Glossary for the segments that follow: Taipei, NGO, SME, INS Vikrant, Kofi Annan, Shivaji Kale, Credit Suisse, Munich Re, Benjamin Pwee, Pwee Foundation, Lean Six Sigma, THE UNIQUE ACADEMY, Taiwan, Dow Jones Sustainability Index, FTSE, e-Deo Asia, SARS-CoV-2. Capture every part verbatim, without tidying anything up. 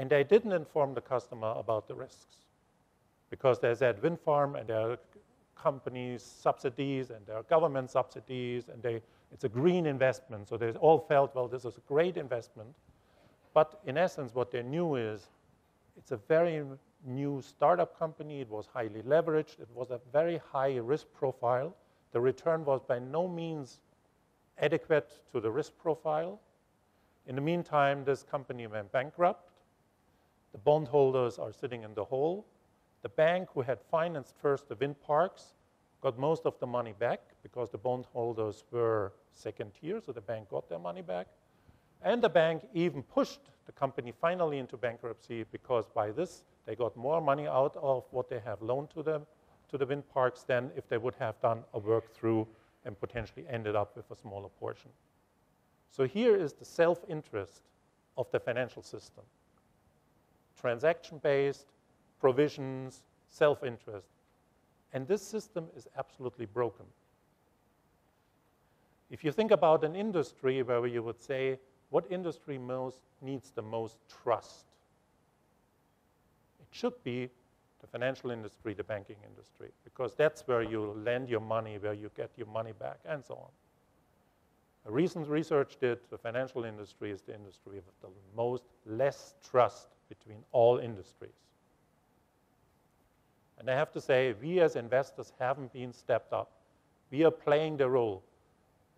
and they didn't inform the customer about the risks, because there's that wind farm and there are companies subsidies and there are government subsidies and they, it's a green investment. So they all felt, well, this is a great investment. But in essence, what they knew is it's a very new startup company. It was highly leveraged. It was a very high risk profile. The return was by no means adequate to the risk profile. In the meantime, this company went bankrupt. The bondholders are sitting in the hole. The bank who had financed first the wind parks got most of the money back because the bondholders were second tier, so the bank got their money back. And the bank even pushed the company finally into bankruptcy because by this, they got more money out of what they have loaned to them, to the wind parks, than if they would have done a work through and potentially ended up with a smaller portion. So here is the self-interest of the financial system. Transaction-based, provisions, self-interest. And this system is absolutely broken. If you think about an industry where you would say, what industry most needs the most trust? It should be the financial industry, the banking industry, because that's where you lend your money, where you get your money back, and so on. A recent research did, the financial industry is the industry with the most less trust between all industries. And I have to say, we as investors haven't been stepped up. We are playing the role.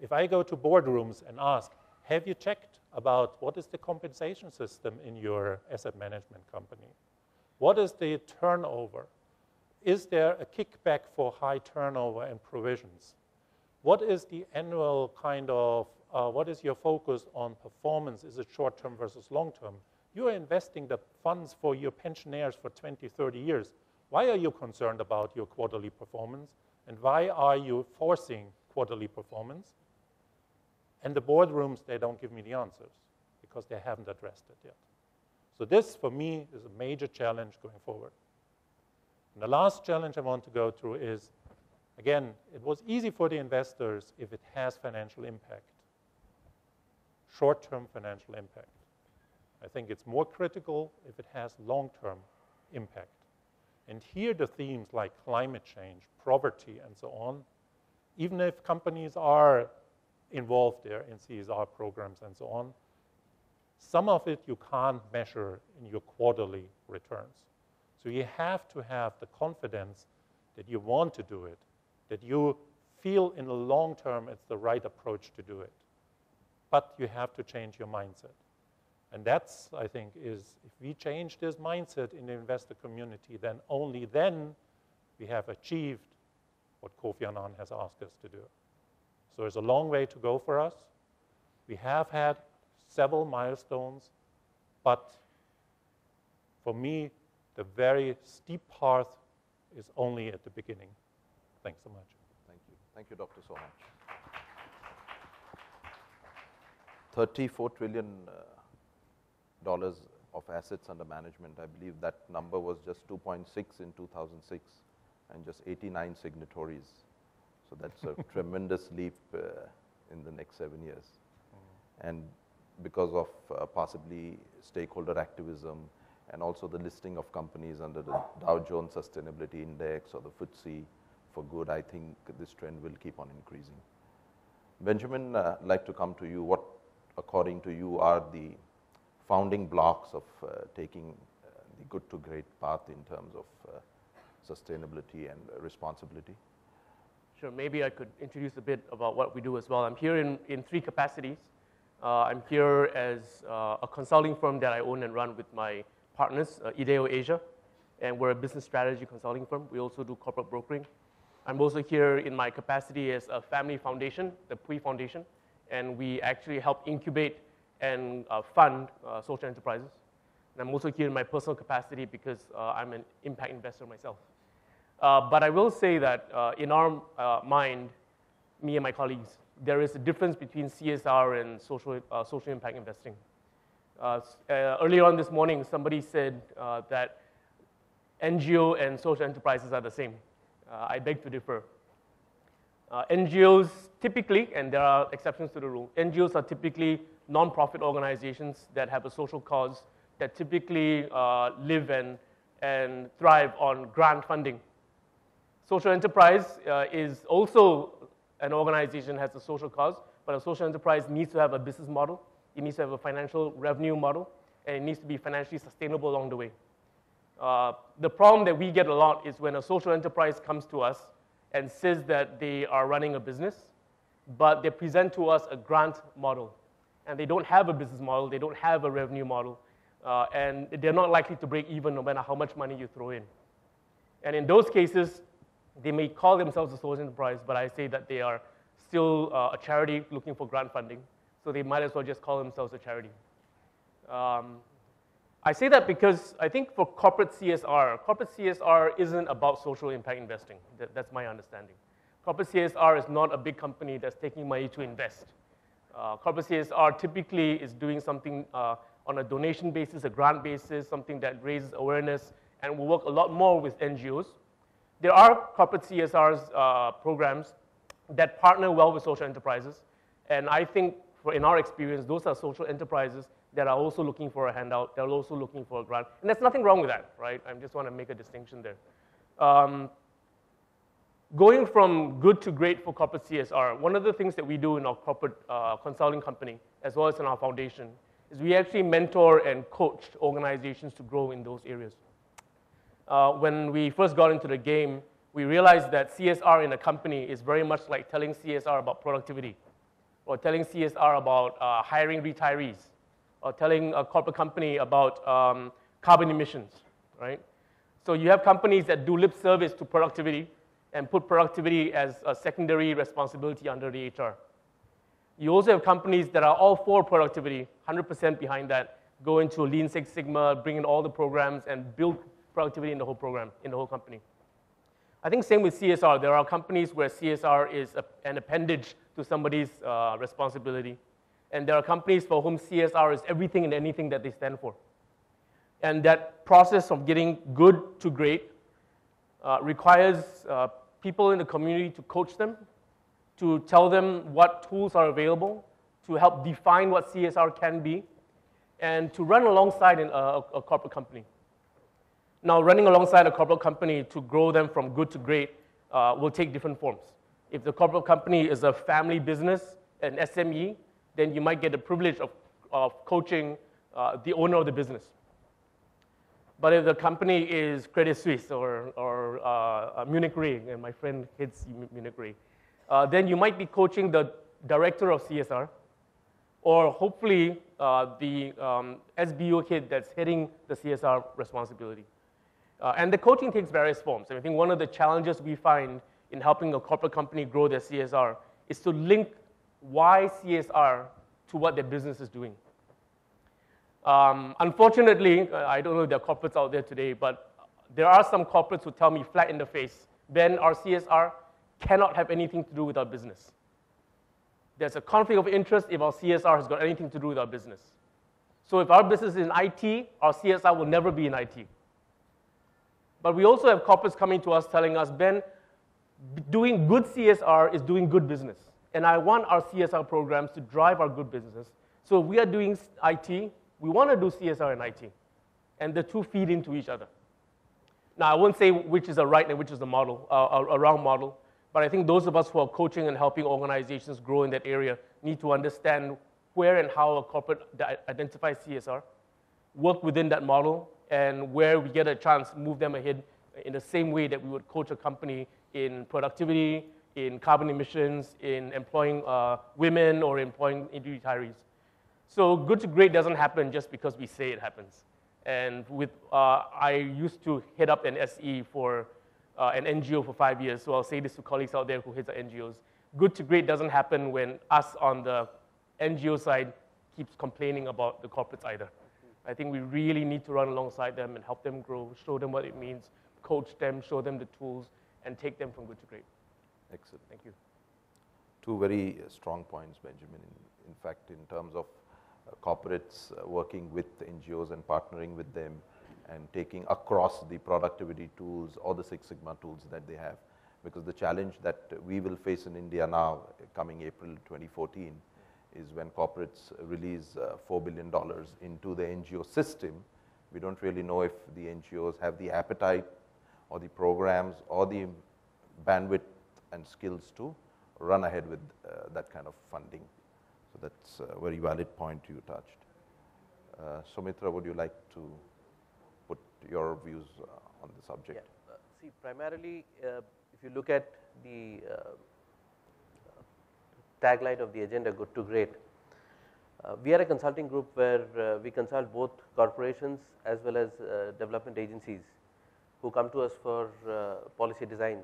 If I go to boardrooms and ask, have you checked about what is the compensation system in your asset management company? What is the turnover? Is there a kickback for high turnover and provisions? What is the annual kind of, uh, what is your focus on performance? Is it short-term versus long-term? You are investing the funds for your pensioners for twenty, thirty years. Why are you concerned about your quarterly performance? And why are you forcing quarterly performance? And the boardrooms, they don't give me the answers because they haven't addressed it yet. So this, for me, is a major challenge going forward. And the last challenge I want to go through is, again, it was easy for the investors if it has financial impact, short-term financial impact. I think it's more critical if it has long-term impact. And here the themes like climate change, poverty, and so on, even if companies are involved there in C S R programs and so on, some of it you can't measure in your quarterly returns. So you have to have the confidence that you want to do it, that you feel in the long term it's the right approach to do it. But you have to change your mindset. And that's, I think, is if we change this mindset in the investor community, then only then we have achieved what Kofi Annan has asked us to do. So there's a long way to go for us. We have had several milestones, but for me, the very steep path is only at the beginning. Thanks so much. Thank you. Thank you, Doctor Soham. thirty-four trillion dollars uh, of assets under management. I believe that number was just two point six in two thousand six and just eighty-nine signatories. So that's a tremendous leap uh, in the next seven years. Mm. And because of uh, possibly stakeholder activism, and also the listing of companies under the Dow Jones Sustainability Index or the F T S E for good, I think this trend will keep on increasing. Benjamin, uh, I'd like to come to you. What, according to you, are the founding blocks of uh, taking uh, the good to great path in terms of uh, sustainability and uh, responsibility? Sure, maybe I could introduce a bit about what we do as well. I'm here in, in three capacities. Uh, I'm here as uh, a consulting firm that I own and run with my partners, uh, e-Deo Asia, and we're a business strategy consulting firm. We also do corporate brokering. I'm also here in my capacity as a family foundation, the Pwee Foundation, and we actually help incubate and uh, fund uh, social enterprises. And I'm also here in my personal capacity because uh, I'm an impact investor myself. Uh, but I will say that uh, in our uh, mind, me and my colleagues, there is a difference between C S R and social, uh, social impact investing. Uh, uh, earlier on this morning, somebody said uh, that N G O and social enterprises are the same. Uh, I beg to differ. Uh, N G Os typically, and there are exceptions to the rule, N G Os are typically non-profit organizations that have a social cause that typically uh, live and, and thrive on grant funding. Social enterprise uh, is also an organization that has a social cause, but a social enterprise needs to have a business model. It needs to have a financial revenue model, and it needs to be financially sustainable along the way. Uh, the problem that we get a lot is when a social enterprise comes to us and says that they are running a business, but they present to us a grant model. And they don't have a business model, they don't have a revenue model, uh, and they're not likely to break even no matter how much money you throw in. And in those cases, they may call themselves a social enterprise, but I say that they are still uh, a charity looking for grant funding, so they might as well just call themselves a charity. Um, I say that because I think for corporate C S R, corporate C S R isn't about social impact investing. That, that's my understanding. Corporate C S R is not a big company that's taking money to invest. Uh, corporate C S R typically is doing something uh, on a donation basis, a grant basis, something that raises awareness, and will work a lot more with N G Os. There are corporate C S R uh, programs that partner well with social enterprises, and I think for, in our experience, those are social enterprises that are also looking for a handout, they're also looking for a grant. And there's nothing wrong with that, right? I just want to make a distinction there. Um, going from good to great for corporate C S R, one of the things that we do in our corporate uh, consulting company, as well as in our foundation, is we actually mentor and coach organizations to grow in those areas. Uh, when we first got into the game, we realized that C S R in a company is very much like telling C S R about productivity, or telling C S R about uh, hiring retirees, or telling a corporate company about um, carbon emissions, right? So you have companies that do lip service to productivity and put productivity as a secondary responsibility under the H R. You also have companies that are all for productivity, one hundred percent behind that, go into Lean Six Sigma, bring in all the programs, and build productivity in the whole program, in the whole company. I think same with C S R. There are companies where C S R is a, an appendage to somebody's uh, responsibility. And there are companies for whom C S R is everything and anything that they stand for. And that process of getting good to great uh, requires uh, people in the community to coach them, to tell them what tools are available, to help define what C S R can be, and to run alongside in a, a corporate company. Now, running alongside a corporate company to grow them from good to great uh, will take different forms. If the corporate company is a family business, an S M E, then you might get the privilege of, of coaching uh, the owner of the business. But if the company is Credit Suisse or, or uh, Munich Re, and my friend hates Munich Re, uh, then you might be coaching the director of C S R, or hopefully uh, the um, S B O kid that's heading the C S R responsibility. Uh, and the coaching takes various forms. And I think one of the challenges we find in helping a corporate company grow their C S R is to link why C S R to what their business is doing. Um, unfortunately, I don't know if there are corporates out there today, but there are some corporates who tell me flat in the face, Ben, our C S R cannot have anything to do with our business. There's a conflict of interest if our C S R has got anything to do with our business. So if our business is in I T, our C S R will never be in I T. But we also have corporates coming to us telling us, Ben, doing good C S R is doing good business. And I want our C S R programs to drive our good businesses. So if we are doing I T, we want to do C S R and I T. And the two feed into each other. Now, I won't say which is a right and which is a model, uh, a wrong model. But I think those of us who are coaching and helping organizations grow in that area need to understand where and how a corporate identifies C S R, work within that model, and where we get a chance to move them ahead in the same way that we would coach a company in productivity, in carbon emissions, in employing uh, women, or employing retirees. So good to great doesn't happen just because we say it happens. And with, uh, I used to head up an S E for uh, an N G O for five years, so I'll say this to colleagues out there who heads N G Os. Good to great doesn't happen when us on the N G O side keeps complaining about the corporates either. I think we really need to run alongside them and help them grow, show them what it means, coach them, show them the tools, and take them from good to great. Excellent. Thank you. Two very uh, strong points, Benjamin. In, in fact, in terms of uh, corporates uh, working with N G Os and partnering with them and taking across the productivity tools or the Six Sigma tools that they have. Because the challenge that we will face in India now, uh, coming April twenty fourteen, is when corporates release uh, four billion dollars into the N G O system, We don't really know if the N G Os have the appetite or the programs or the bandwidth and skills to run ahead with uh, that kind of funding. So that's a very valid point you touched. Uh, Sumitra, would you like to put your views uh, on the subject? Yeah. Uh, see, primarily, uh, if you look at the uh, tagline of the agenda, Good to Great, uh, we are a consulting group where uh, we consult both corporations as well as uh, development agencies who come to us for uh, policy design,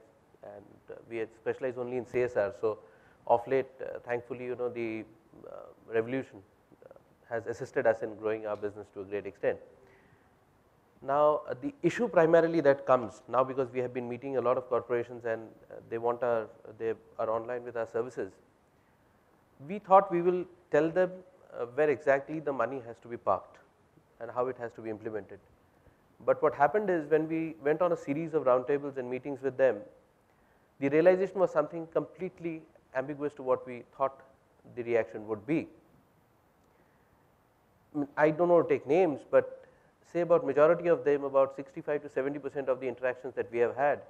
and uh, we specialize only in C S R. So of late, uh, thankfully, you know, the uh, revolution uh, has assisted us in growing our business to a great extent. Now, uh, the issue primarily that comes now, because we have been meeting a lot of corporations and uh, they want our, they are online with our services, we thought we will tell them uh, where exactly the money has to be parked and how it has to be implemented. But what happened is, when we went on a series of roundtables and meetings with them, the realization was something completely ambiguous to what we thought the reaction would be. I don't want to take names, but say about majority of them, about sixty-five to seventy percent of the interactions that we have had,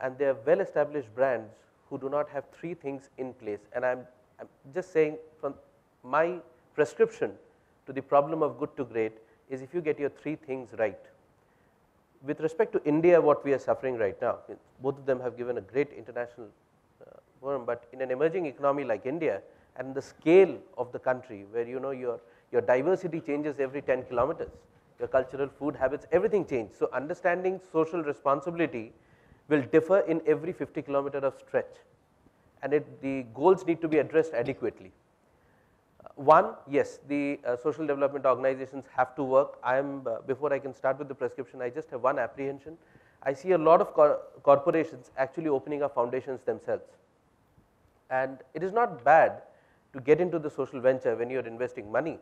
and they are well established brands who do not have three things in place. And I am just saying, from my prescription to the problem of good to great is, if you get your three things right. With respect to India, what we are suffering right now, both of them have given a great international uh, forum, but in an emerging economy like India and the scale of the country, where you know your, your diversity changes every ten kilometers, your cultural food habits, everything changes. So understanding social responsibility will differ in every fifty kilometer of stretch, and it, the goals need to be addressed adequately. One, yes, the uh, social development organizations have to work. I am, uh, before I can start with the prescription, I just have one apprehension. I see a lot of cor corporations actually opening up foundations themselves. And it is not bad to get into the social venture when you are investing money,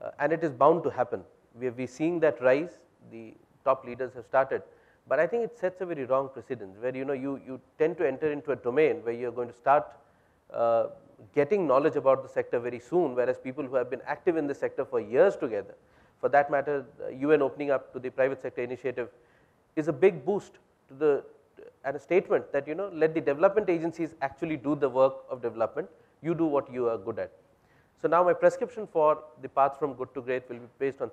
uh, and it is bound to happen. We are seeing that rise, the top leaders have started. But I think it sets a very wrong precedent, where you know you, you tend to enter into a domain where you are going to start uh, getting knowledge about the sector very soon, whereas people who have been active in the sector for years together, for that matter, uh, U N opening up to the private sector initiative is a big boost to the, and a statement that, you know, let the development agencies actually do the work of development, you do what you are good at. So now my prescription for the path from good to great will be based on